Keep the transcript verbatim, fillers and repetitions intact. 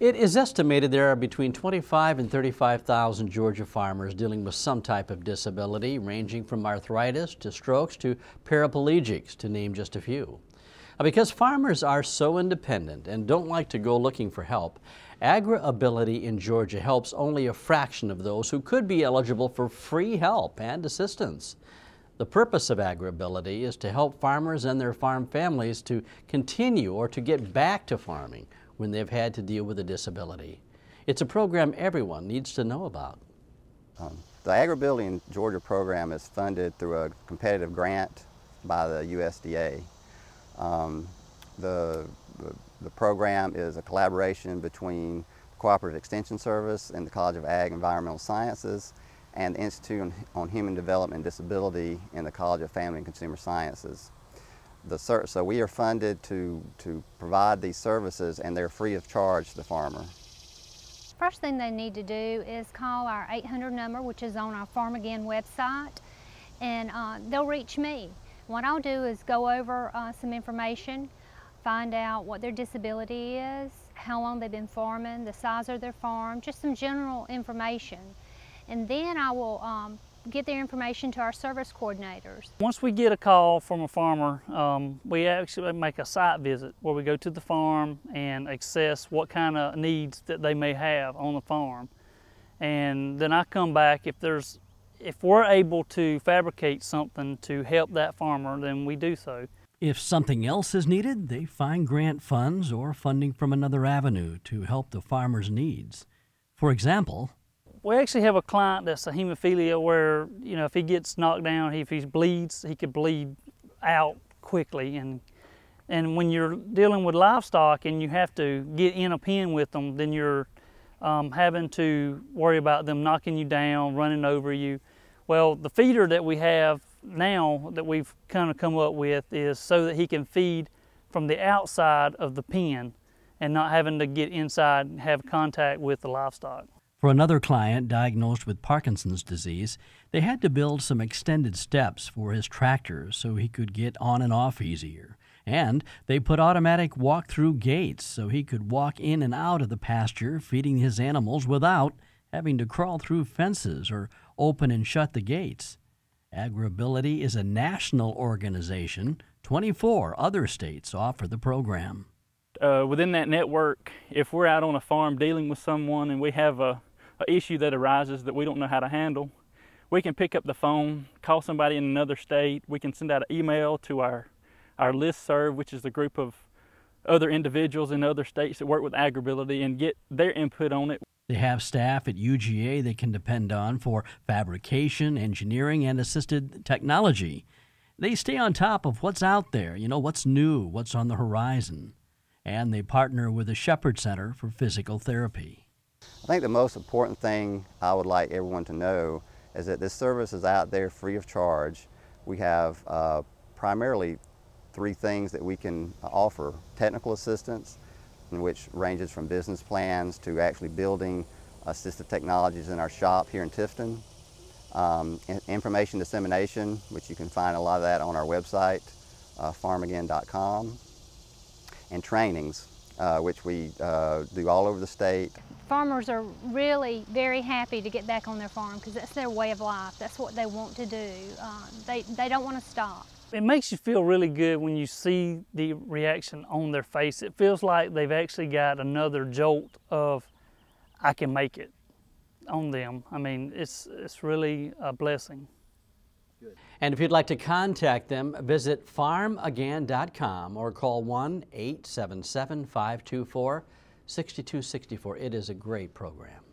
It is estimated there are between twenty-five and thirty-five thousand Georgia farmers dealing with some type of disability, ranging from arthritis to strokes to paraplegics, to name just a few. Now, because farmers are so independent and don't like to go looking for help, AgrAbility in Georgia helps only a fraction of those who could be eligible for free help and assistance. The purpose of AgrAbility is to help farmers and their farm families to continue or to get back to farming when they've had to deal with a disability. It's a program everyone needs to know about. Um, the AgrAbility in Georgia program is funded through a competitive grant by the U S D A. Um, the, the program is a collaboration between the Cooperative Extension Service and the College of Ag and Environmental Sciences and the Institute on Human Development and Disability in the College of Family and Consumer Sciences. The so we are funded to, to provide these services, and they're free of charge to the farmer. First thing they need to do is call our eight hundred number, which is on our Farm Again website, and uh, they'll reach me. What I'll do is go over uh, some information, find out what their disability is, how long they've been farming, the size of their farm, just some general information. And then I will um, get their information to our service coordinators. Once we get a call from a farmer, um, we actually make a site visit where we go to the farm and assess what kind of needs that they may have on the farm. And then I come back, if there's, if we're able to fabricate something to help that farmer, then we do so. If something else is needed, they find grant funds or funding from another avenue to help the farmer's needs. For example, we actually have a client that's a hemophilia where, you know, if he gets knocked down, if he bleeds, he could bleed out quickly. And, and when you're dealing with livestock and you have to get in a pen with them, then you're um, having to worry about them knocking you down, running over you. Well, the feeder that we have now that we've kind of come up with is so that he can feed from the outside of the pen and not having to get inside and have contact with the livestock. For another client diagnosed with Parkinson's disease, they had to build some extended steps for his tractor so he could get on and off easier. And they put automatic walk-through gates so he could walk in and out of the pasture feeding his animals without having to crawl through fences or open and shut the gates. AgrAbility is a national organization. twenty-four other states offer the program. Uh, within that network, if we're out on a farm dealing with someone and we have a an issue that arises that we don't know how to handle, we can pick up the phone, call somebody in another state, we can send out an email to our, our LISTSERV, which is a group of other individuals in other states that work with AgrAbility, and get their input on it. They have staff at U G A they can depend on for fabrication, engineering, and assisted technology. They stay on top of what's out there, you know, what's new, what's on the horizon. And they partner with the Shepherd Center for Physical Therapy. I think the most important thing I would like everyone to know is that this service is out there free of charge. We have uh, primarily three things that we can offer: technical assistance, which ranges from business plans to actually building assistive technologies in our shop here in Tifton, um, information dissemination, which you can find a lot of that on our website, uh, farm again dot com, and trainings, uh, which we uh, do all over the state. Farmers are really very happy to get back on their farm because that's their way of life. That's what they want to do. Uh, they, they don't want to stop. It makes you feel really good when you see the reaction on their face. It feels like they've actually got another jolt of, I can make it, on them. I mean, it's, it's really a blessing. Good. And if you'd like to contact them, visit farm again dot com or call one eight seven seven, five two four, six two six four. It is a great program.